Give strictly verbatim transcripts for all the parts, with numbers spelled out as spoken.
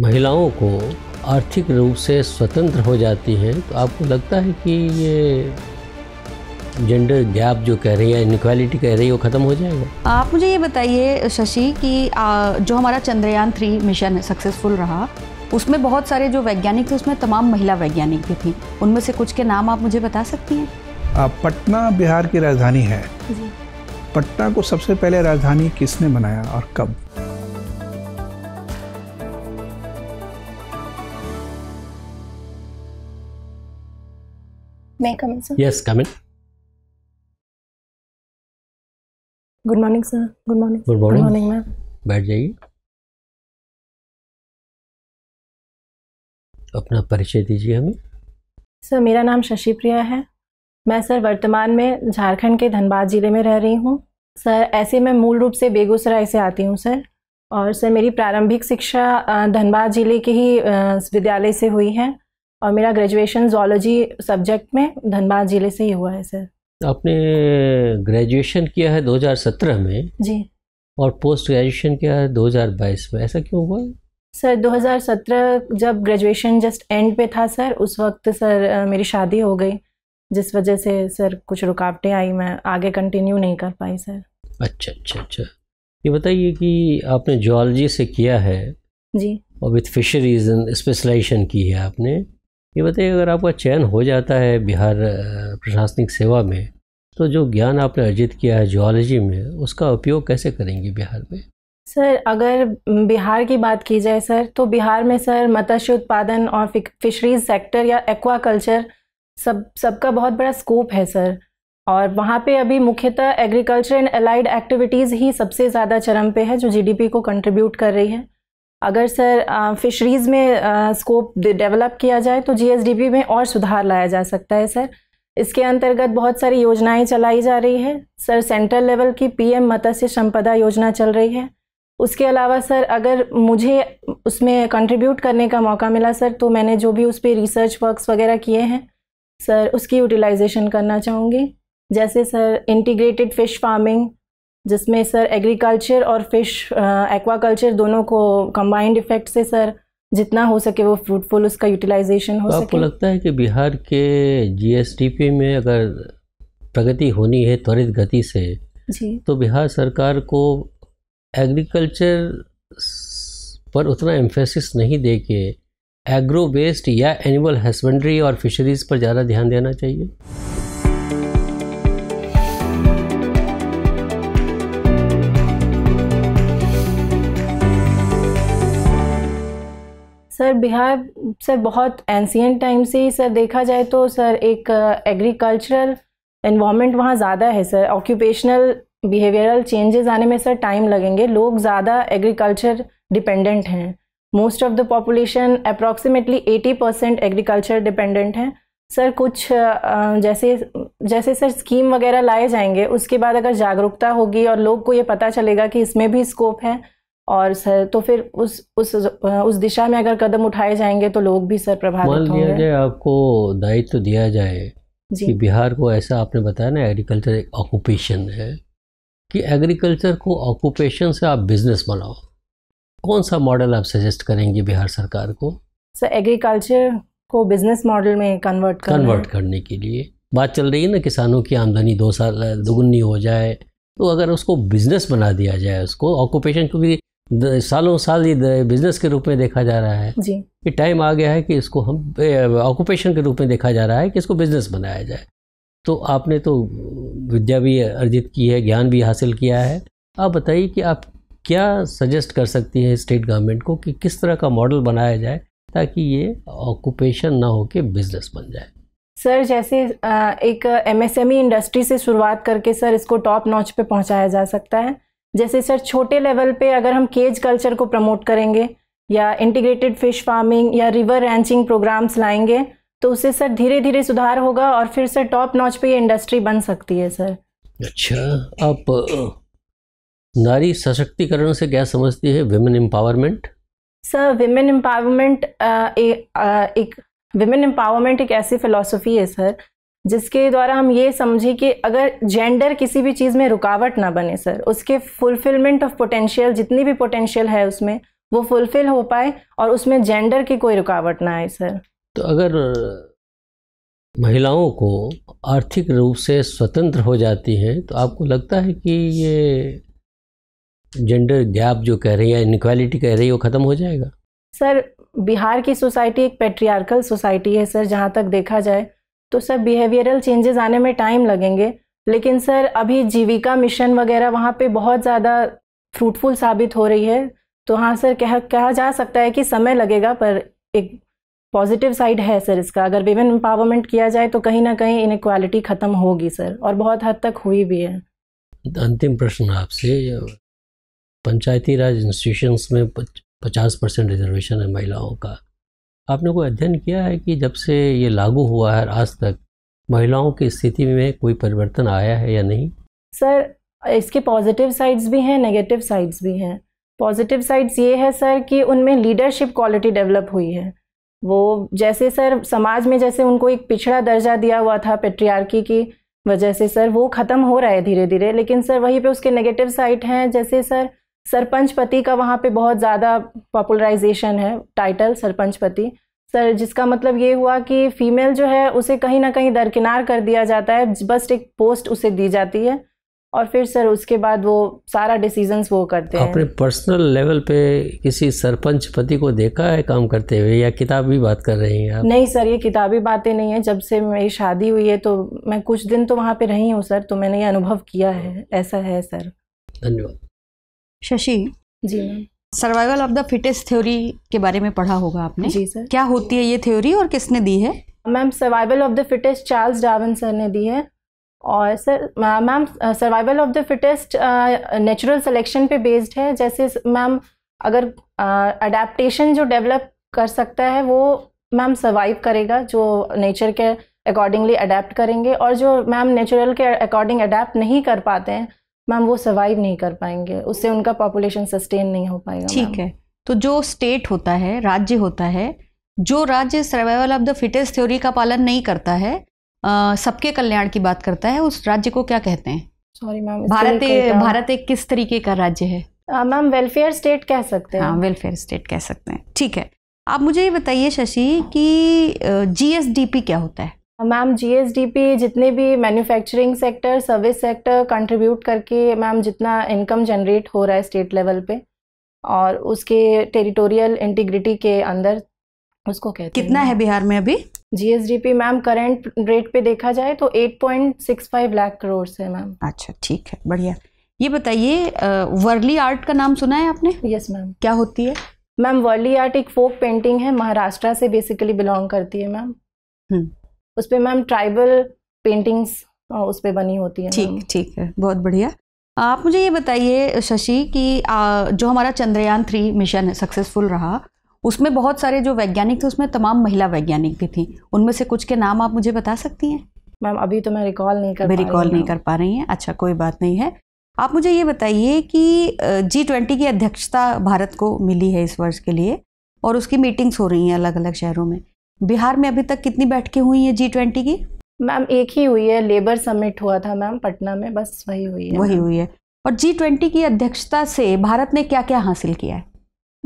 महिलाओं को आर्थिक रूप से स्वतंत्र हो जाती हैं, तो आपको लगता है कि ये जेंडर गैप जो कह रही है, इनइक्वालिटी कह रही है, वो ख़त्म हो जाएगा? आप मुझे ये बताइए शशि कि जो हमारा चंद्रयान थ्री मिशन सक्सेसफुल रहा, उसमें बहुत सारे जो वैज्ञानिक थे, उसमें तमाम महिला वैज्ञानिक भी थी, उनमें से कुछ के नाम आप मुझे बता सकती हैं? पटना बिहार की राजधानी है। पटना को सबसे पहले राजधानी किसने बनाया और कब? मैं comment sir. Yes comment. Good morning sir. Good morning. Good morning ma'am. बैठ जाइए, अपना परिचय दीजिए हमें। सर मेरा नाम शशि प्रिया है। मैं सर वर्तमान में झारखंड के धनबाद ज़िले में रह रही हूँ। सर ऐसे मैं मूल रूप से बेगूसराय से आती हूँ सर, और सर मेरी प्रारंभिक शिक्षा धनबाद ज़िले के ही विद्यालय से हुई है, और मेरा ग्रेजुएशन ज़ूलॉजी सब्जेक्ट में धनबाद ज़िले से ही हुआ है सर। आपने ग्रेजुएशन किया है दो हज़ार सत्रह में जी, और पोस्ट ग्रेजुएशन किया है दो हज़ार बाईस में, ऐसा क्यों हुआ सर? दो हज़ार सत्रह जब ग्रेजुएशन जस्ट एंड पे था सर, उस वक्त सर मेरी शादी हो गई, जिस वजह से सर कुछ रुकावटें आई, मैं आगे कंटिन्यू नहीं कर पाई सर। अच्छा अच्छा अच्छा। ये बताइए कि आपने जूलॉजी से किया है जी, और विथ फिशरीज स्पेशलाइजेशन की है आपने। ये बताइए, अगर आपका चयन हो जाता है बिहार प्रशासनिक सेवा में, तो जो ज्ञान आपने अर्जित किया है जूलॉजी में, उसका उपयोग कैसे करेंगी बिहार में? सर अगर बिहार की बात की जाए सर, तो बिहार में सर मत्स्य उत्पादन और फिशरीज सेक्टर या एक्वाकल्चर सब सबका बहुत बड़ा स्कोप है सर, और वहाँ पे अभी मुख्यतः एग्रीकल्चर एंड एलाइड एक्टिविटीज़ ही सबसे ज़्यादा चरम पे है, जो जीडीपी को कंट्रीब्यूट कर रही है। अगर सर फिशरीज़ में आ, स्कोप डेवलप किया जाए तो जीएसडीपी में और सुधार लाया जा सकता है सर। इसके अंतर्गत बहुत सारी योजनाएं चलाई जा रही है सर। सेंट्रल लेवल की पीएम मत्स्य संपदा योजना चल रही है। उसके अलावा सर अगर मुझे उसमें कंट्रीब्यूट करने का मौका मिला सर, तो मैंने जो भी उस पर रिसर्च वर्क्स वगैरह किए हैं सर, उसकी यूटिलाइजेशन करना चाहूँगी। जैसे सर इंटीग्रेटेड फ़िश फार्मिंग, जिसमें सर एग्रीकल्चर और फ़िश एक्वाकल्चर दोनों को कंबाइंड इफेक्ट से सर जितना हो सके वो फ्रूटफुल उसका यूटिलाइजेशन हो तो सके। आपको लगता है कि बिहार के जीएसडीपी में अगर प्रगति होनी है त्वरित गति से जी, तो बिहार सरकार को एग्रीकल्चर पर उतना एम्फेसिस नहीं दे के एग्रो बेस्ड या एनिमल हस्बेंड्री और फिशरीज़ पर ज़्यादा ध्यान देना चाहिए? सर बिहार सर बहुत एंशिएंट टाइम से ही सर देखा जाए तो सर एक एग्रीकल्चरल एनवायरनमेंट वहाँ ज़्यादा है सर। ऑक्यूपेशनल बिहेवियरल चेंजेस आने में सर टाइम लगेंगे, लोग ज़्यादा एग्रीकल्चर डिपेंडेंट हैं। Most of the population approximately अस्सी परसेंट एग्रीकल्चर डिपेंडेंट हैं सर। कुछ जैसे जैसे सर स्कीम वगैरह लाए जाएंगे, उसके बाद अगर जागरूकता होगी और लोग को ये पता चलेगा कि इसमें भी स्कोप है, और सर तो फिर उस उस उस दिशा में अगर कदम उठाए जाएंगे तो लोग भी सर प्रभावित होंगे। मान लिया जाए आपको दायित्व दिया जाए कि बिहार को, ऐसा आपने बताया ना एग्रीकल्चर एक ऑक्यूपेशन है, कि एग्रीकल्चर को ऑक्यूपेशन से आप बिजनेस बनाओ, कौन सा मॉडल आप सजेस्ट करेंगे बिहार सरकार को? सर एग्रीकल्चर को बिजनेस मॉडल में कन्वर्ट कन्वर्ट करने के लिए बात चल रही है ना, किसानों की आमदनी दो साल दोगुनी हो जाए, तो अगर उसको बिजनेस बना दिया जाए, उसको ऑक्यूपेशन, क्योंकि सालों साल ये बिजनेस के रूप में देखा जा रहा है जी, ये टाइम आ गया है कि इसको हम ऑक्यूपेशन के रूप में देखा जा रहा है कि इसको बिजनेस बनाया जाए। तो आपने तो विद्या भी अर्जित की है, ज्ञान भी हासिल किया है, आप बताइए कि आप क्या सजेस्ट कर सकती हैं स्टेट गवर्नमेंट को कि किस तरह का मॉडल बनाया जाए ताकि ये ऑक्यूपेशन ना होके बिजनेस बन जाए? सर जैसे एक एमएसएमई इंडस्ट्री से शुरुआत करके सर इसको टॉप नॉच पे पहुंचाया जा सकता है। जैसे सर छोटे लेवल पे अगर हम केज कल्चर को प्रमोट करेंगे, या इंटीग्रेटेड फिश फार्मिंग या रिवर रैंचिंग प्रोग्राम्स लाएंगे, तो उससे सर धीरे धीरे सुधार होगा और फिर सर टॉप नॉच पे ये इंडस्ट्री बन सकती है सर। अच्छा, आप नारी सशक्तिकरण से क्या समझती है? Women empowerment? Sir women empowerment एक विमेन एम्पावरमेंट एक ऐसी फिलॉसफी है सर जिसके द्वारा हम ये समझें कि अगर जेंडर किसी भी चीज़ में रुकावट ना बने सर, उसके फुलफिलमेंट ऑफ पोटेंशियल, जितनी भी पोटेंशियल है उसमें, वो फुलफिल हो पाए और उसमें जेंडर की कोई रुकावट ना आए। सर, तो अगर महिलाओं को आर्थिक रूप से स्वतंत्र हो जाती हैं तो आपको लगता है कि ये जेंडर गैप जो कह रही है, इनइक्वालिटी कह रही है, वो ख़त्म हो जाएगा? सर, बिहार की सोसाइटी एक पैट्रियार्कल सोसाइटी है सर, जहाँ तक देखा जाए तो सर बिहेवियरल चेंजेस आने में टाइम लगेंगे, लेकिन सर अभी जीविका मिशन वगैरह वहाँ पे बहुत ज़्यादा फ्रूटफुल साबित हो रही है। तो हाँ सर, कह कहा जा सकता है कि समय लगेगा, पर एक पॉजिटिव साइड है सर इसका। अगर विमेन एम्पावरमेंट किया जाए तो कहीं ना कहीं इनइक्वालिटी ख़त्म होगी सर, और बहुत हद तक हुई भी है। अंतिम प्रश्न आपसे, पंचायती राज इंस्टीट्यूशंस में पचास परसेंट रिजर्वेशन है महिलाओं का, आपने कोई अध्ययन किया है कि जब से ये लागू हुआ है आज तक महिलाओं की स्थिति में कोई परिवर्तन आया है या नहीं? सर, इसके पॉजिटिव साइड्स भी हैं, नेगेटिव साइड्स भी हैं। पॉजिटिव साइड्स ये है सर कि उनमें लीडरशिप क्वालिटी डेवलप हुई है। वो जैसे सर समाज में जैसे उनको एक पिछड़ा दर्जा दिया हुआ था पैट्रियार्की की वजह से सर, वो ख़त्म हो रहा है धीरे धीरे। लेकिन सर वहीं पर उसके नेगेटिव साइड हैं, जैसे सर सरपंच पति का वहाँ पे बहुत ज़्यादा पॉपुलराइजेशन है, टाइटल सरपंच पति सर, जिसका मतलब ये हुआ कि फीमेल जो है उसे कहीं ना कहीं दरकिनार कर दिया जाता है, बस एक पोस्ट उसे दी जाती है और फिर सर उसके बाद वो सारा डिसीजंस वो करते हैं। आपने पर्सनल लेवल पे किसी सरपंच पति को देखा है काम करते हुए या किताबी बात कर रही हैं आप? नहीं सर, ये किताबी बातें नहीं है। जब से मेरी शादी हुई है तो मैं कुछ दिन तो वहाँ पे रही हूँ सर, तो मैंने ये अनुभव किया है, ऐसा है सर। धन्यवाद। Shashi ji, survival of the fittest theory के बारे में पढ़ा होगा आपने? जी सर। क्या होती है ये थ्योरी और किसने दी है? Ma'am, survival of the fittest Charles Darwin sir ने दी है। और sir ma'am, survival of the fittest natural selection पे बेस्ड है। जैसे मैम अगर अडेप्टेशन uh, जो डेवलप कर सकता है वो मैम सर्वाइव करेगा, जो नेचर के अकॉर्डिंगली अडेप्ट करेंगे, और जो मैम नेचुरल के अकॉर्डिंग अडेप्ट नहीं कर पाते हैं मैम वो सर्वाइव नहीं कर पाएंगे, उससे उनका पॉपुलेशन सस्टेन नहीं हो पाएगा। ठीक है, तो जो स्टेट होता है, राज्य होता है, जो राज्य survival of the fittest theory का पालन नहीं करता है, सबके कल्याण की बात करता है, उस राज्य को क्या कहते हैं? सॉरी मैम, भारत भारत एक किस तरीके का राज्य है? मैम वेलफेयर स्टेट कह सकते हैं। हाँ, वेलफेयर स्टेट कह सकते हैं। ठीक है, आप मुझे ये बताइए शशि कि जीएसडीपी क्या होता है? मैम, जीएसडीपी जितने भी manufacturing sector, service sector contribute करके मैम जितना इनकम जनरेट हो रहा है स्टेट लेवल पे और उसके टेरिटोरियल इंटीग्रिटी के अंदर, उसको कहते हैं। कितना है बिहार में अभी जीएसडीपी? मैम करंट रेट पे देखा जाए तो आठ point six five lakh crore है मैम। अच्छा, ठीक है, बढ़िया। ये बताइए, वर्ली आर्ट का नाम सुना है आपने? Yes ma'am. क्या होती है? मैम वर्ली आर्ट एक फोक पेंटिंग है, महाराष्ट्र से बेसिकली बिलोंग करती है मैम। उस पे मैम ट्राइबल पेंटिंग्स उस पे बनी होती है। ठीक ठीक है, बहुत बढ़िया। आप मुझे ये बताइए शशि कि आ, जो हमारा चंद्रयान थ्री मिशन सक्सेसफुल रहा, उसमें बहुत सारे जो वैज्ञानिक थे, उसमें तमाम महिला वैज्ञानिक भी थी, उनमें से कुछ के नाम आप मुझे बता सकती हैं? मैम अभी तो मैं रिकॉल नहीं कर रिकॉल नहीं कर पा रही हैं। अच्छा, कोई बात नहीं है। आप मुझे ये बताइए कि जी ट्वेंटी की अध्यक्षता भारत को मिली है इस वर्ष के लिए और उसकी मीटिंग्स हो रही हैं अलग अलग शहरों में, बिहार में अभी तक कितनी बैठकें हुई हैं जी ट्वेंटी की? मैम एक ही हुई है, लेबर समिट हुआ था मैम पटना में, बस वही हुई है। वही हुई है। और जी ट्वेंटी की अध्यक्षता से भारत ने क्या क्या हासिल किया है?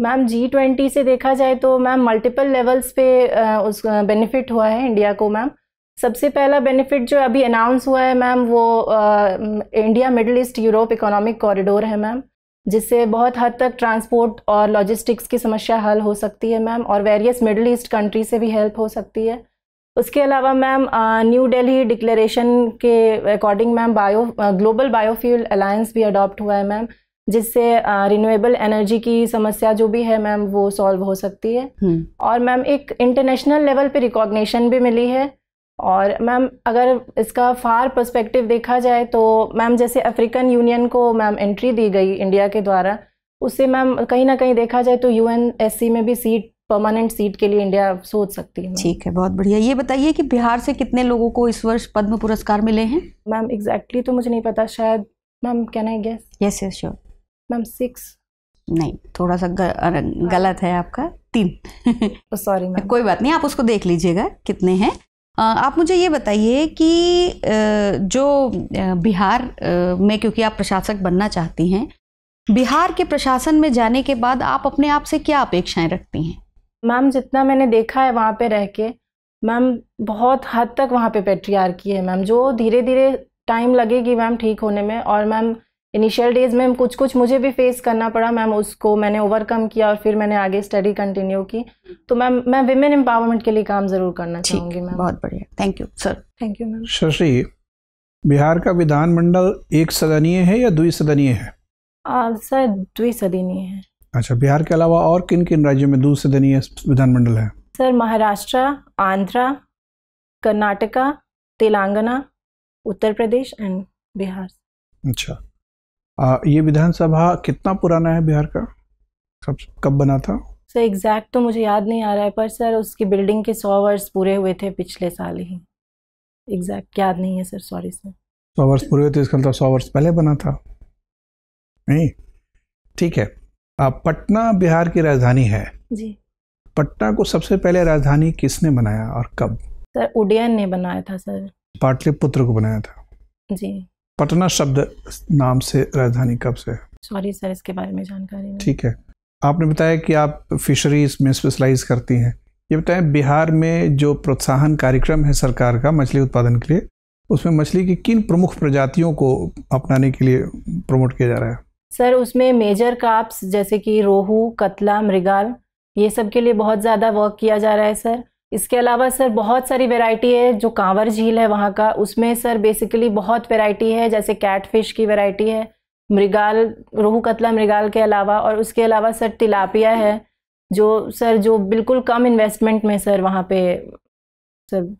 मैम जी ट्वेंटी से देखा जाए तो मैम मल्टीपल लेवल्स पे उस बेनिफिट हुआ है इंडिया को मैम। सबसे पहला बेनिफिट जो अभी अनाउंस हुआ है मैम वो India Middle East Europe economic corridor है मैम, जिससे बहुत हद तक ट्रांसपोर्ट और लॉजिस्टिक्स की समस्या हल हो सकती है मैम, और वेरियस मिडिल ईस्ट कंट्री से भी हेल्प हो सकती है। उसके अलावा मैम न्यू दिल्ली डिक्लेरेशन के according ma'am bio global biofuel alliance भी अडॉप्ट हुआ है मैम, जिससे रिन्यूएबल एनर्जी की समस्या जो भी है मैम वो सॉल्व हो सकती है। हुँ. और मैम एक इंटरनेशनल लेवल पे रिकॉग्निशन भी मिली है। और मैम अगर इसका फार पर्सपेक्टिव देखा जाए तो मैम जैसे अफ्रीकन यूनियन को मैम एंट्री दी गई इंडिया के द्वारा, उससे मैम कहीं ना कहीं देखा जाए तो यूएनएससी में भी सीट, परमानेंट सीट के लिए इंडिया सोच सकती है। ठीक है, बहुत बढ़िया। ये बताइए कि बिहार से कितने लोगों को इस वर्ष पद्म पुरस्कार मिले हैं? मैम एग्जैक्टली तो मुझे नहीं पता, शायद ma'am can I guess? Yes yes sure. Ma'am six? नहीं, थोड़ा सा गलत है आपका, तीन। सॉरी मैम, कोई बात नहीं, आप उसको देख लीजिएगा कितने हैं। आप मुझे ये बताइए कि जो बिहार में, क्योंकि आप प्रशासक बनना चाहती हैं, बिहार के प्रशासन में जाने के बाद आप अपने आप से क्या अपेक्षाएं रखती हैं? मैम जितना मैंने देखा है वहाँ पे रह के मैम बहुत हद तक वहाँ पे पैट्रियार्की है मैम, जो धीरे धीरे टाइम लगेगी मैम ठीक होने में। और मैम इनिशियल डेज में कुछ कुछ मुझे भी फेस करना पड़ा मैम, उसको मैंने ओवरकम किया और फिर मैंने आगे स्टडी कंटिन्यू की। तो मैम मैं विमेन एम्पावरमेंट के लिए काम जरूर करना चाहूँगी मैम। बहुत बढ़िया, thank you sir. Thank you ma'am. Shashi, Bihar का विधानमंडल एक सदनीय है या द्विसदनीय है? आ, सर द्विसदनीय है। अच्छा, बिहार के अलावा और किन किन राज्यों में द्विसदनीय विधानमंडल है? Sir Maharashtra, Andhra, Karnataka, Telangana, Uttar Pradesh and Bihar. अच्छा, आ, ये विधानसभा कितना पुराना है बिहार का? कब कब बना था? सर एग्जैक्ट तो मुझे याद नहीं आ रहा है, पर सर उसकी बिल्डिंग के सौ वर्ष पूरे हुए थे पिछले साल ही। एग्जैक्ट याद नहीं है सर, सॉरी सर। सौ वर्ष पूरे हुए थे, इसका मतलब सौ वर्ष पहले बना था। नहीं, ठीक है। पटना बिहार की राजधानी है जी। पटना को सबसे पहले राजधानी किसने बनाया और कब? सर उडयन ने बनाया था सर, पाटलिपुत्र को बनाया था जी। पटना शब्द नाम से राजधानी कब से? सॉरी सर इसके बारे में जानकारी नहीं। ठीक है, आपने बताया कि आप फिशरीज में स्पेशलाइज करती हैं। ये बताएं बिहार में जो प्रोत्साहन कार्यक्रम है सरकार का मछली उत्पादन के लिए, उसमें मछली की किन प्रमुख प्रजातियों को अपनाने के लिए प्रमोट किया जा रहा है? सर उसमें मेजर कार्प्स जैसे कि रोहू, कतला, मृगाल, ये सब के लिए बहुत ज़्यादा वर्क किया जा रहा है सर। इसके अलावा सर बहुत सारी वैरायटी है, जो कांवर झील है वहाँ का, उसमें सर बेसिकली बहुत वैरायटी है, जैसे कैटफिश की वैरायटी है, मृगाल, रोहू, कतला, मृगाल के अलावा। और उसके अलावा सर तिलापिया है, जो सर जो बिल्कुल कम इन्वेस्टमेंट में सर वहाँ पे सर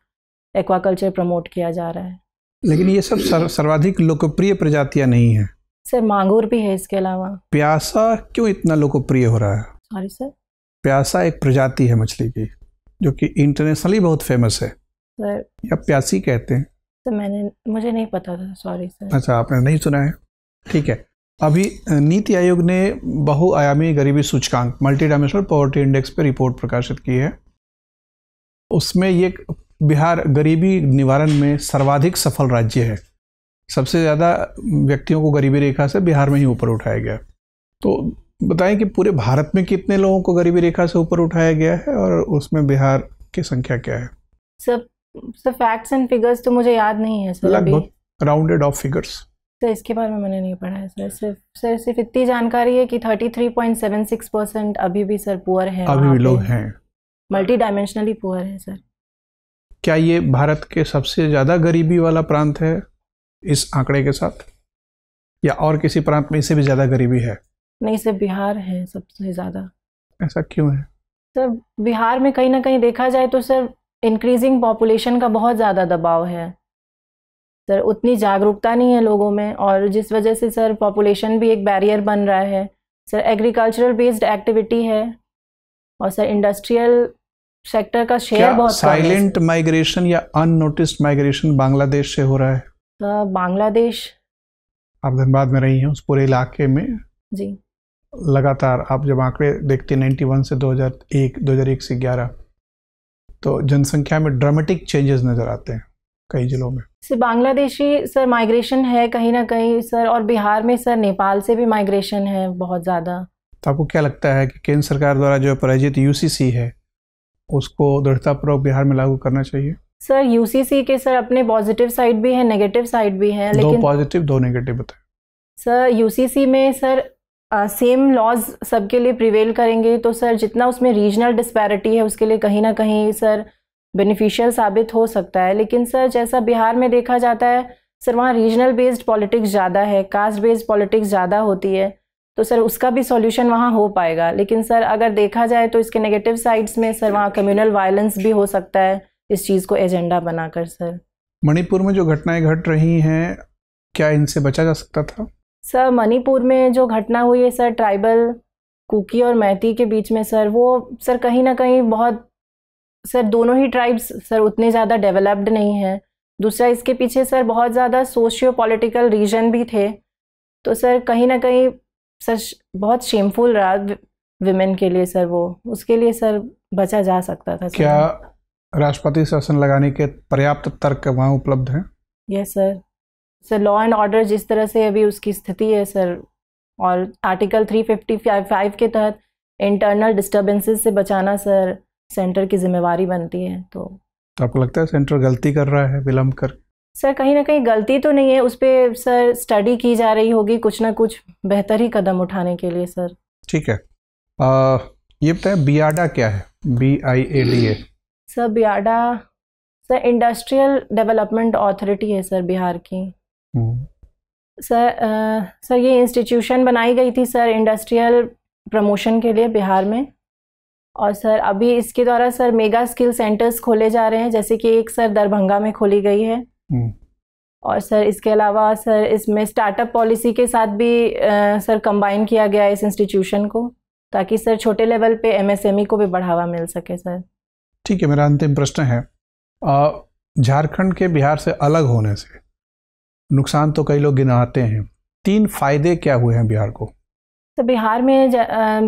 एक्वाकल्चर प्रमोट किया जा रहा है। लेकिन ये सब सर, सर्वाधिक लोकप्रिय प्रजातियाँ नहीं है सर। मांगूर भी है इसके अलावा। प्यासा क्यों इतना लोकप्रिय हो रहा है? सॉरी सर, प्यासा एक प्रजाति है मछली की जो कि इंटरनेशनली बहुत फेमस है सर। या प्यासी कहते हैं सर? मैंने मुझे नहीं पता था, सॉरी सर। अच्छा, आपने नहीं सुना है, ठीक है। अभी नीति आयोग ने बहुआयामी गरीबी सूचकांक मल्टी डायमेंशनल पॉवर्टी इंडेक्स पर रिपोर्ट प्रकाशित की है। उसमें ये बिहार गरीबी निवारण में सर्वाधिक सफल राज्य है। सबसे ज़्यादा व्यक्तियों को गरीबी रेखा से बिहार में ही ऊपर उठाया गया। तो बताएं कि पूरे भारत में कितने लोगों को गरीबी रेखा से ऊपर उठाया गया है और उसमें बिहार की संख्या क्या है? सब सब फैक्ट्स एंड फिगर्स तो मुझे याद नहीं है सर, लगभग राउंडेड ऑफ फिगर्स। सर इसके बारे में मैंने नहीं पढ़ा है सर। सिर्फ सर सिर्फ इतनी जानकारी है कि तैंतीस पॉइंट छिहत्तर परसेंट अभी भी सर पुअर है, अभी भी लोग हैं, मल्टी डायमेंशनली पुअर है सर। क्या ये भारत के सबसे ज़्यादा गरीबी वाला प्रांत है इस आंकड़े के साथ, या और किसी प्रांत में इससे भी ज़्यादा गरीबी है? नहीं सर, बिहार है सबसे ज़्यादा। ऐसा क्यों है सर? बिहार में कहीं ना कहीं देखा जाए तो सर इंक्रीजिंग पॉपुलेशन का बहुत ज़्यादा दबाव है सर, उतनी जागरूकता नहीं है लोगों में, और जिस वजह से सर पॉपुलेशन भी एक बैरियर बन रहा है सर। एग्रीकल्चरल बेस्ड एक्टिविटी है और सर इंडस्ट्रियल सेक्टर का शेयर बहुत। साइलेंट माइग्रेशन या अननोटिस्ड माइग्रेशन बांग्लादेश से हो रहा है? बांग्लादेश, आप धनबाद में रही हैं, उस पूरे इलाके में जी लगातार आप जब आंकड़े देखते हैं इक्यानवे से दो हज़ार एक, दो हज़ार एक से ग्यारह, तो जनसंख्या में ड्रामेटिक चेंजेस नज़र आते हैं कई जिलों में। सर बांग्लादेशी सर माइग्रेशन है कहीं ना कहीं सर, और बिहार में सर नेपाल से भी माइग्रेशन है बहुत ज़्यादा। तो आपको क्या लगता है कि केंद्र सरकार द्वारा जो प्रायोजित यूसीसी है उसको दृढ़तापूर्वक बिहार में लागू करना चाहिए? सर यूसीसी के सर अपने पॉजिटिव साइड भी है, नेगेटिव साइड भी है। लेकिन दो पॉजिटिव दो नेगेटिव बताएं। सर यूसीसी में सर सेम लॉज सबके लिए प्रिवेल करेंगे तो सर जितना उसमें रीजनल डिस्पैरिटी है उसके लिए कहीं ना कहीं सर बेनिफिशियल साबित हो सकता है। लेकिन सर जैसा बिहार में देखा जाता है सर, वहाँ रीजनल बेस्ड पॉलिटिक्स ज़्यादा है, कास्ट बेस्ड पॉलिटिक्स ज़्यादा होती है, तो सर उसका भी सॉल्यूशन वहाँ हो पाएगा। लेकिन सर अगर देखा जाए तो इसके नेगेटिव साइड्स में सर वहाँ कम्युनल वायलेंस भी हो सकता है, इस चीज़ को एजेंडा बनाकर सर। मणिपुर में जो घटनाएं घट रही हैं, क्या इनसे बचा जा सकता था? सर मणिपुर में जो घटना हुई है सर ट्राइबल कुकी और मैती के बीच में सर, वो सर कहीं ना कहीं बहुत सर दोनों ही ट्राइब्स सर उतने ज़्यादा डेवलप्ड नहीं हैं। दूसरा इसके पीछे सर बहुत ज़्यादा सोशियो पॉलिटिकल रीजन भी थे, तो सर कहीं ना कहीं सर बहुत शेमफुल रहा विमेन के लिए सर, वो उसके लिए सर बचा जा सकता था। क्या राष्ट्रपति शासन लगाने के पर्याप्त तर्क वहाँ उपलब्ध हैं? Yes sir, sir law and order जिस तरह से अभी उसकी स्थिति है सर, और आर्टिकल तीन सौ पचपन के तहत इंटरनल डिस्टर्बेंसेस से बचाना सर सेंटर की जिम्मेवारी बनती है। तो आपको लगता है सेंटर गलती कर रहा है विलम्ब कर? सर कहीं ना कहीं गलती तो नहीं है, उस पर सर स्टडी की जा रही होगी कुछ ना कुछ बेहतर ही कदम उठाने के लिए सर। ठीक है, आ, ये बताएं बियाडा क्या है? B I A D A. Sir BIADA sir industrial development authority है सर बिहार की। सर आ, सर ये इंस्टीट्यूशन बनाई गई थी सर इंडस्ट्रियल प्रमोशन के लिए बिहार में, और सर अभी इसके द्वारा सर मेगा स्किल सेंटर्स खोले जा रहे हैं, जैसे कि एक सर दरभंगा में खोली गई है। और सर इसके अलावा सर इसमें स्टार्टअप पॉलिसी के साथ भी आ, सर कंबाइन किया गया है इस इंस्टीट्यूशन को, ताकि सर छोटे लेवल पे एम एस एम ई को भी बढ़ावा मिल सके सर। ठीक है, मेरा अंतिम प्रश्न है, झारखंड के बिहार से अलग होने से नुकसान तो कई लोग गिनाते हैं, तीन फायदे क्या हुए हैं बिहार को? तो बिहार में आ,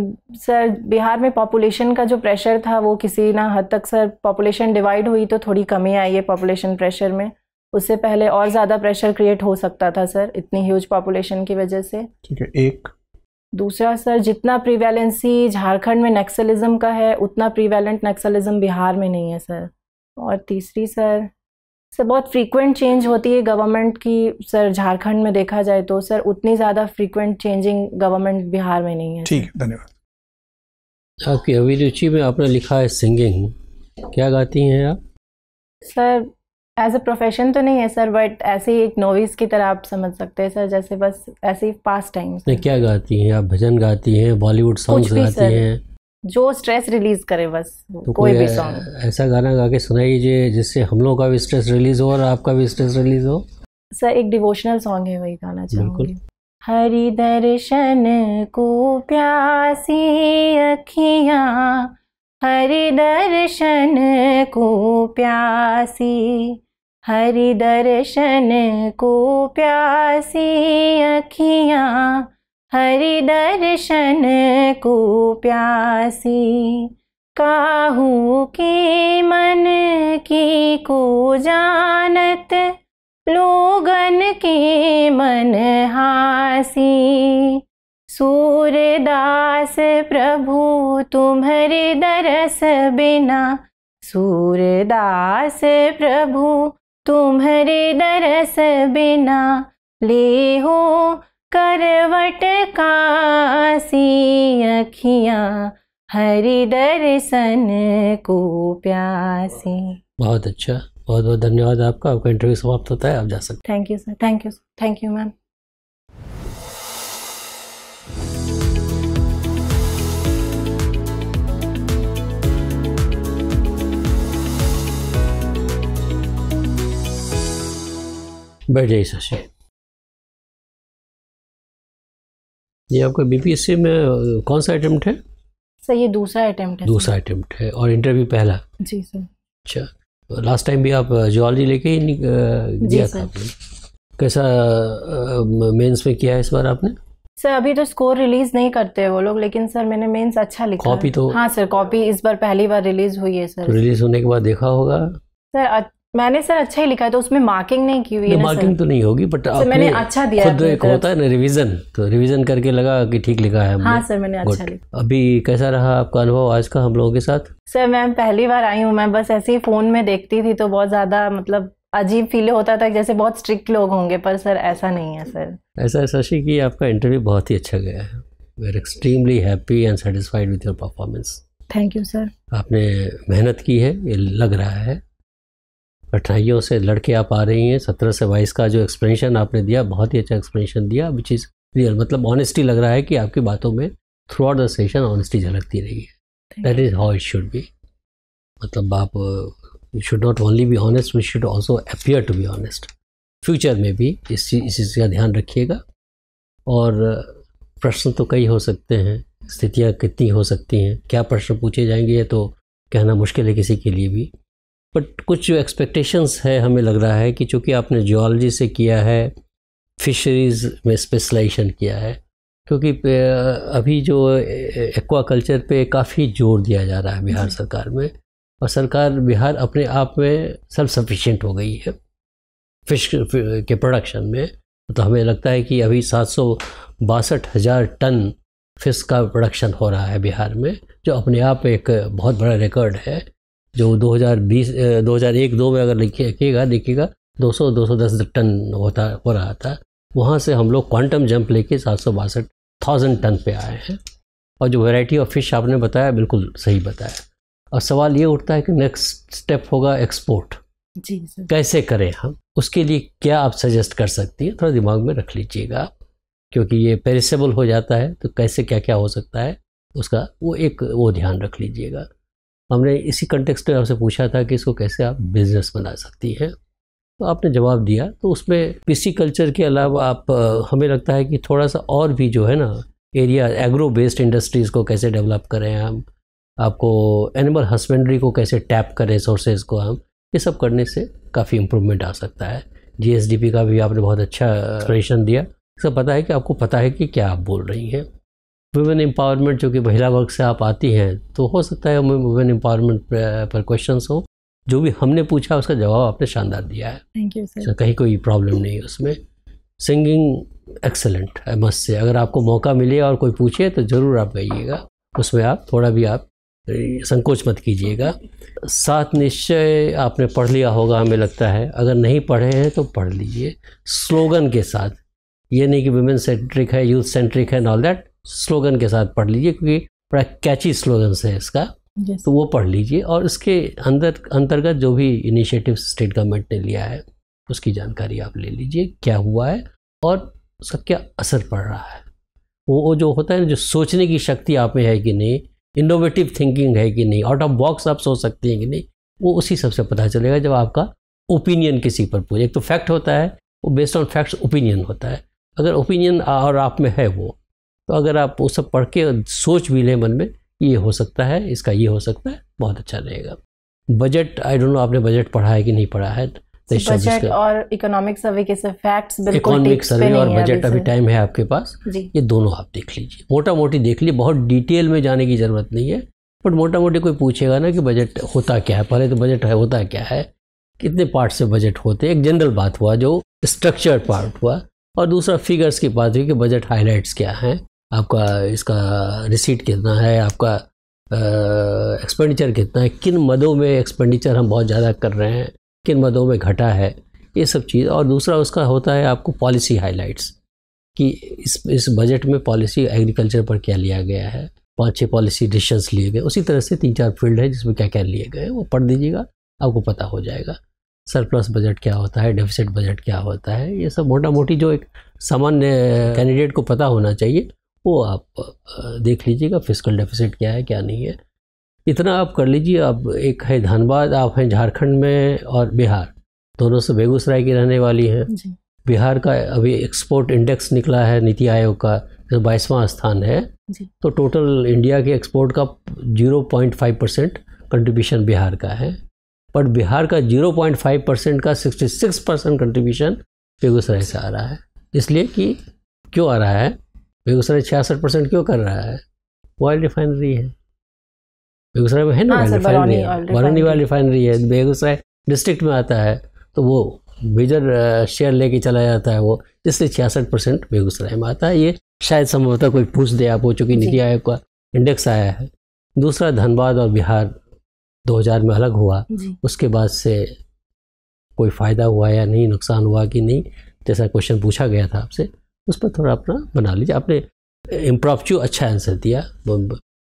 सर बिहार में पॉपुलेशन का जो प्रेशर था वो किसी ना हद तक सर पॉपुलेशन डिवाइड हुई तो थोड़ी कमी आई है पॉपुलेशन प्रेशर में, उससे पहले और ज़्यादा प्रेशर क्रिएट हो सकता था सर इतनी ह्यूज पॉपुलेशन की वजह से। ठीक है, एक दूसरा सर जितना प्रीवेलेंसी झारखंड में नक्सलिज्म का है उतना प्रीवेलेंट नक्सलिज्म बिहार में नहीं है सर। और तीसरी सर सर बहुत फ्रीक्वेंट चेंज होती है गवर्नमेंट की सर झारखंड में, देखा जाए तो सर उतनी ज़्यादा फ्रीक्वेंट चेंजिंग गवर्नमेंट बिहार में नहीं है। ठीक है, धन्यवाद। आपकी अभिरुचि में आपने लिखा है सिंगिंग, क्या गाती हैं आप? सर एज अ प्रोफेशन तो नहीं है सर, बट ऐसे ही एक नोविस की तरह आप समझ सकते हैं सर, जैसे बस ऐसे ही पास टाइम। क्या गाती हैं आप? भजन गाती हैं, बॉलीवुड सॉन्ग्स गाती हैं? जो स्ट्रेस रिलीज करे बस, तो कोई भी सॉन्ग। ऐसा गाना गा के सुनाइए जिससे हम लोगों का भी स्ट्रेस रिलीज हो और आपका भी स्ट्रेस रिलीज हो। सर एक डिवोशनल सॉन्ग है, वही गाना चाहूँगी। हरि दर्शन को प्यासी अखियाँ, हरि दर्शन को प्यासी, हरि दर्शन को प्यासी अखियाँ, हरि दर्शन को प्यासी, काहू के मन की को जानत, लोगन के मन हासी, सूरदास प्रभु तुम्हारे दरस बिना, सूरदास प्रभु तुम्हारे दरस बिना, ले हो करवट कासी अखियाँ, हरि दर्शन को प्यासी। बहुत अच्छा, बहुत बहुत धन्यवाद आपका। आपका इंटरव्यू समाप्त होता है, आप जा सकते हैं। Thank you sir, thank you, thank you ma'am. बैठ जाइए शशि। ये आपका बी पी एस सी में कौन सा अटेम्प्ट है सर? ये दूसरा अटेम्प्ट है। दूसरा अटेम्प्ट है और इंटरव्यू पहला? जी सर। अच्छा, लास्ट टाइम भी आप ज्योलॉजी लेके ही गया था आपने। कैसा मेंस में किया है इस बार आपने? सर अभी तो स्कोर रिलीज नहीं करते वो लोग, लेकिन सर मैंने मेंस अच्छा लिखा। कॉपी तो? हाँ सर, कॉपी इस बार पहली बार रिलीज हुई है सर। तो रिलीज होने के बाद देखा होगा सर, मैंने सर अच्छा ही लिखा है, तो उसमें मार्किंग नहीं की हुई है। मार्किंग तो नहीं होगी, बट मैंने अच्छा दिया है। खुद एक होता है ना रिवीजन, तो रिवीजन करके लगा कि ठीक लिखा है हमने। हाँ सर, मैंने अच्छा लिखा। अभी कैसा रहा आपका अनुभव आज का हम लोगों के साथ? सर मैं पहली बार आई हूँ, मैं बस ऐसे ही फोन में देखती थी, तो बहुत ज्यादा मतलब अजीब फील होता था, जैसे बहुत स्ट्रिक्ट लोग होंगे, पर सर ऐसा नहीं है सर। ऐसा है शशि कि आपका इंटरव्यू बहुत ही अच्छा गया है। We are extremely happy and satisfied with your performance. Thank you sir. आपने मेहनत की है, ये लग रहा है, कठिनाइयों से लड़के आप आ रही हैं। सत्रह से बाईस का जो एक्सप्लेनेशन आपने दिया, बहुत ही अच्छा एक्सप्लेनेशन दिया, विच इज़ रियल, मतलब ऑनेस्टी लग रहा है कि आपकी बातों में throughout the session honesty झलकती रही है। That is how it should be, मतलब आप you should not only be honest, we should also appear to be honest. Future में भी इस चीज़ का ध्यान रखिएगा। और प्रश्न तो कई हो सकते हैं, स्थितियाँ कितनी हो सकती हैं, क्या प्रश्न पूछे जाएंगे तो कहना मुश्किल है किसी के लिए भी, बट कुछ जो एक्सपेक्टेशंस है हमें लग रहा है कि चूँकि आपने जियोलॉजी से किया है, फिशरीज़ में स्पेशलाइजेशन किया है, क्योंकि अभी जो एक्वा कल्चर पे काफ़ी जोर दिया जा रहा है बिहार सरकार में, और सरकार बिहार अपने आप में सेल्फ सफिशेंट हो गई है फिश के प्रोडक्शन में, तो हमें लगता है कि अभी सात सौ बासठ हज़ार टन फिश का प्रोडक्शन हो रहा है बिहार में, जो अपने आप में एक बहुत बड़ा रिकॉर्ड है। जो दो हज़ार बीस दो हज़ार एक दो में अगर लिखिएगा देखिएगा दो सौ दो सौ दस टन होता हो रहा था, वहाँ से हम लोग क्वांटम जंप लेके सात सौ बासठ थाउजेंड टन पे आए हैं। और जो वैरायटी ऑफ फिश आपने बताया बिल्कुल सही बताया। और सवाल ये उठता है कि नेक्स्ट स्टेप होगा एक्सपोर्ट, जी सर कैसे करें हम, उसके लिए क्या आप सजेस्ट कर सकती हैं? थोड़ा दिमाग में रख लीजिएगा आप, क्योंकि ये पेरिसेबल हो जाता है तो कैसे क्या क्या हो सकता है उसका वो एक वो ध्यान रख लीजिएगा। हमने इसी कंटेक्स्ट में आपसे पूछा था कि इसको कैसे आप बिजनेस बना सकती हैं, तो आपने जवाब दिया। तो उसमें पिसी कल्चर के अलावा आप हमें लगता है कि थोड़ा सा और भी जो है ना एरिया एग्रो बेस्ड इंडस्ट्रीज़ को कैसे डेवलप करें हम, आपको एनिमल हस्बेंड्री को कैसे टैप करें सोर्सेज को हम, ये सब करने से काफ़ी इम्प्रूवमेंट आ सकता है। जीएसडीपी का भी आपने बहुत अच्छा एक्सप्लेनेशन दिया, इसका पता है कि आपको पता है कि क्या आप बोल रही हैं। वुमेन एम्पावरमेंट, जो कि महिला वर्ग से आप आती हैं, तो हो सकता है हमें वुमेन एम्पावरमेंट पर क्वेश्चंस हो। जो भी हमने पूछा उसका जवाब आपने शानदार दिया है, थैंक यू सर, कहीं कोई प्रॉब्लम नहीं है उसमें। सिंगिंग एक्सेलेंट है, मस्त से। अगर आपको मौका मिले और कोई पूछे तो ज़रूर आप गाइएगा, उसमें आप थोड़ा भी आप संकोच मत कीजिएगा। सात निश्चय आपने पढ़ लिया होगा हमें लगता है, अगर नहीं पढ़े हैं तो पढ़ लीजिए स्लोगन के साथ। ये नहीं कि वुमेन सेंट्रिक है, यूथ सेंट्रिक है, ऑल दैट, स्लोगन के साथ पढ़ लीजिए क्योंकि बड़ा कैची स्लोगन्स है इसका। yes. तो वो पढ़ लीजिए और उसके अंदर अंतर्गत जो भी इनिशिएटिव स्टेट गवर्नमेंट ने लिया है उसकी जानकारी आप ले लीजिए, क्या हुआ है और उसका क्या असर पड़ रहा है। वो वो जो होता है जो सोचने की शक्ति आप में है कि नहीं, इनोवेटिव थिंकिंग है कि नहीं, आउट ऑफ बॉक्स आप सोच सकती हैं कि नहीं, वो उसी सबसे पता चलेगा जब आपका ओपिनियन किसी पर पूछे। एक तो फैक्ट होता है, वो बेस्ड ऑन फैक्ट्स ओपिनियन होता है। अगर ओपिनियन और आप में है वो, तो अगर आप वो सब पढ़ के सोच भी लें मन में ये हो सकता है, इसका ये हो सकता है, बहुत अच्छा रहेगा। बजट, आई डोंट नो आपने बजट पढ़ा है कि नहीं पढ़ा है। so बजट और इकोनॉमिक सर्वे के सब फैक्ट्स बिल्कुल इकोनॉमिक सर्वे और बजट अभी टाइम है आपके पास, ये दोनों आप देख लीजिए, मोटा मोटी देख लीजिए, बहुत डिटेल में जाने की ज़रूरत नहीं है। बट मोटा मोटी कोई पूछेगा ना कि बजट होता क्या है, पहले तो बजट है होता क्या है, कितने पार्ट से बजट होते हैं, एक जनरल बात हुआ जो स्ट्रक्चर्ड पार्ट हुआ, और दूसरा फिगर्स की बात हुई कि बजट हाईलाइट्स क्या हैं, आपका इसका रिसीट कितना है, आपका एक्सपेंडिचर कितना है, किन मदों में एक्सपेंडिचर हम बहुत ज़्यादा कर रहे हैं, किन मदों में घटा है, ये सब चीज़। और दूसरा उसका होता है आपको पॉलिसी हाईलाइट्स कि इस इस बजट में पॉलिसी एग्रीकल्चर पर क्या लिया गया है, पाँच छः पॉलिसी डिसीजंस लिए गए। उसी तरह से तीन चार फील्ड है जिसमें क्या क्या लिए गए, वो पढ़ दीजिएगा, आपको पता हो जाएगा। सरप्लस बजट क्या होता है, डेफिसिट बजट क्या होता है, ये सब मोटा मोटी जो एक सामान्य कैंडिडेट को पता होना चाहिए वो आप देख लीजिएगा। फिस्कल डेफिसिट क्या है क्या नहीं है, इतना आप कर लीजिए। अब एक है धनबाद, आप हैं झारखंड में और बिहार दोनों से, बेगूसराय की रहने वाली हैं। बिहार का अभी एक्सपोर्ट इंडेक्स निकला है नीति आयोग का, तो बाईसवां स्थान है। तो टोटल इंडिया के एक्सपोर्ट का zero point five percent contribution Bihar का है, बट बिहार का जीरो पॉइंट फाइव परसेंट का छियासठ परसेंट कंट्रीब्यूशन बेगूसराय से आ रहा है। इसलिए कि क्यों आ रहा है, बेगूसराय छियासठ परसेंट क्यों कर रहा है, वाइल्ड रिफाइनरी है बेगूसराय में है ना, बरौनी वाइल्ड रिफाइनरी है, बेगूसराय डिस्ट्रिक्ट में आता है तो वो मेजर शेयर लेके चला जाता है वो, इसलिए छियासठ परसेंट बेगूसराय में आता है। ये शायद संभवतः कोई पूछ दे आप, हो चूँकि नीति आयोग का इंडेक्स आया है। दूसरा धनबाद और बिहार दो हज़ार में अलग हुआ, उसके बाद से कोई फ़ायदा हुआ या नहीं, नुकसान हुआ कि नहीं, जैसा क्वेश्चन पूछा गया था आपसे, उस पर थोड़ा अपना बना लीजिए। आपने इम्प्रॉम्प्टू अच्छा आंसर दिया,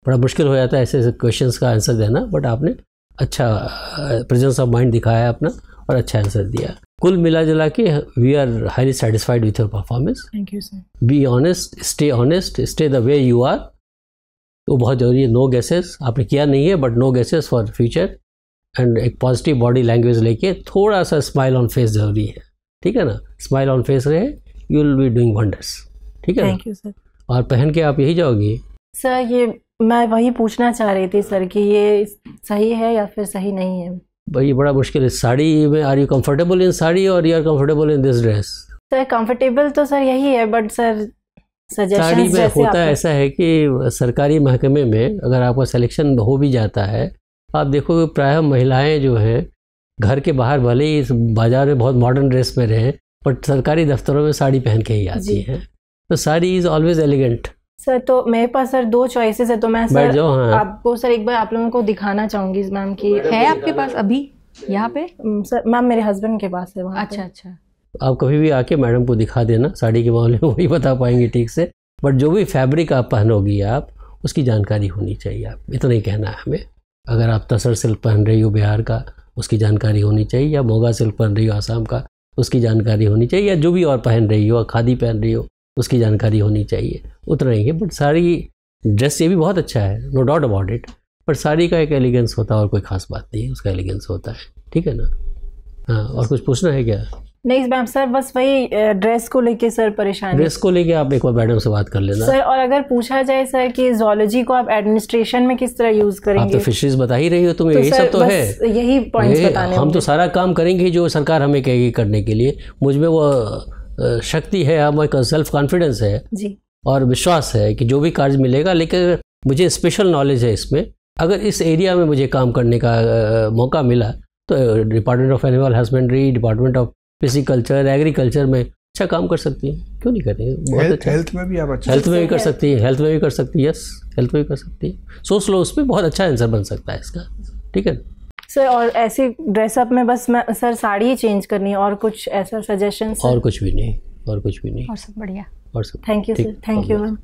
बड़ा मुश्किल हो जाता है ऐसे ऐसे क्वेश्चंस का आंसर देना, बट आपने अच्छा प्रेजेंस ऑफ माइंड दिखाया अपना और अच्छा आंसर दिया। कुल मिला जुला के we are highly satisfied with your performance. Thank you sir. Be honest, stay honest, stay the way you are, वो बहुत जरूरी है। नो गैसेस आपने किया नहीं है, but no guesses for future, and एक पॉजिटिव बॉडी लैंग्वेज लेके थोड़ा सा स्माइल ऑन फेस जरूरी है, ठीक है ना, स्माइल ऑन फेस रहे, you will be doing wonders, ठीक है। Thank you sir. और पहन के आप यही जाओगी सर, ये मैं वही पूछना चाह रही थी सर कि ये सही है या फिर सही नहीं है। भाई बड़ा मुश्किल है, साड़ी में are you comfortable in sari और you are comfortable in this dress. Sir comfortable तो सर यही है, बट सर साड़ी में होता ऐसा है कि सरकारी महकमे में अगर आपका सिलेक्शन हो भी जाता है, आप देखोगे प्रायः महिलाएं जो हैं घर के बाहर भले ही बाजार में बहुत मॉडर्न ड्रेस में रहें, बट सरकारी दफ्तरों में साड़ी पहन के ही आती है, तो sari is always elegant. Sir तो मेरे पास सर दो चॉइसेस है, तो मैं सर हाँ। आपको सर एक बार आप लोगों को दिखाना चाहूंगी मैम की है आपके पास अभी यहाँ पे। सर मैम मेरे हस्बैंड के पास है वहाँ। अच्छा अच्छा, आप कभी भी आके मैडम को दिखा देना, साड़ी के मामले में वही बता पाएंगे ठीक से, बट जो भी फैब्रिक आप पहनोगी आप उसकी जानकारी होनी चाहिए। आप इतना ही कहना है हमें। अगर आप तसर सिल्क पहन रही हो बिहार का, उसकी जानकारी होनी चाहिए, या मोगा सिल्क पहन रही हो आसाम का, उसकी जानकारी होनी चाहिए, या जो भी और पहन रही हो, खादी पहन रही हो, उसकी जानकारी होनी चाहिए। उतना ही है, बट साड़ी ड्रेस ये भी बहुत अच्छा है, नो डाउट अबाउट इट, पर साड़ी का एक एलिगेंस होता है और कोई खास बात नहीं है, उसका एलिगेंस होता है। ठीक है ना? हाँ, और कुछ पूछना है क्या? नहीं मैम सर, बस वही ड्रेस को लेके सर परेशान। ड्रेस को लेके आप एक बार मैडम से बात कर लेना सर। और अगर पूछा जाए सर कि ज़ूलॉजी को आप एडमिनिस्ट्रेशन में किस तरह यूज करेंगे? आप तो फिशरीज बता ही रही हो तुम, तो यही सब तो है, यही पॉइंट्स बताने। हम तो सारा काम करेंगे जो सरकार हमें कहेगी करने के लिए। मुझ में वो शक्ति है, हमें सेल्फ कॉन्फिडेंस है जी, और विश्वास है कि जो भी कार्य मिलेगा, लेकिन मुझे स्पेशल नॉलेज है इसमें। अगर इस एरिया में मुझे काम करने का मौका मिला तो department of animal husbandry, department of फिशिकल्चर, agriculture में अच्छा काम कर सकती है, क्यों नहीं करेंगे? बहुत हेल्थ, अच्छा। हेल्थ में भी आप अच्छा हेल्थ में भी कर सकती है, हेल्थ में भी कर सकती है, यस हेल्थ में भी कर सकती है। सोच लो, उसमें बहुत अच्छा आंसर बन सकता है इसका। ठीक है सर, और ऐसी ड्रेसअप में बस मैं सर साड़ी ही चेंज करनी है, और कुछ ऐसा सजेशन? और कुछ भी नहीं, और कुछ भी नहीं, और सब बढ़िया। और सब thank you sir, thank you ma'am.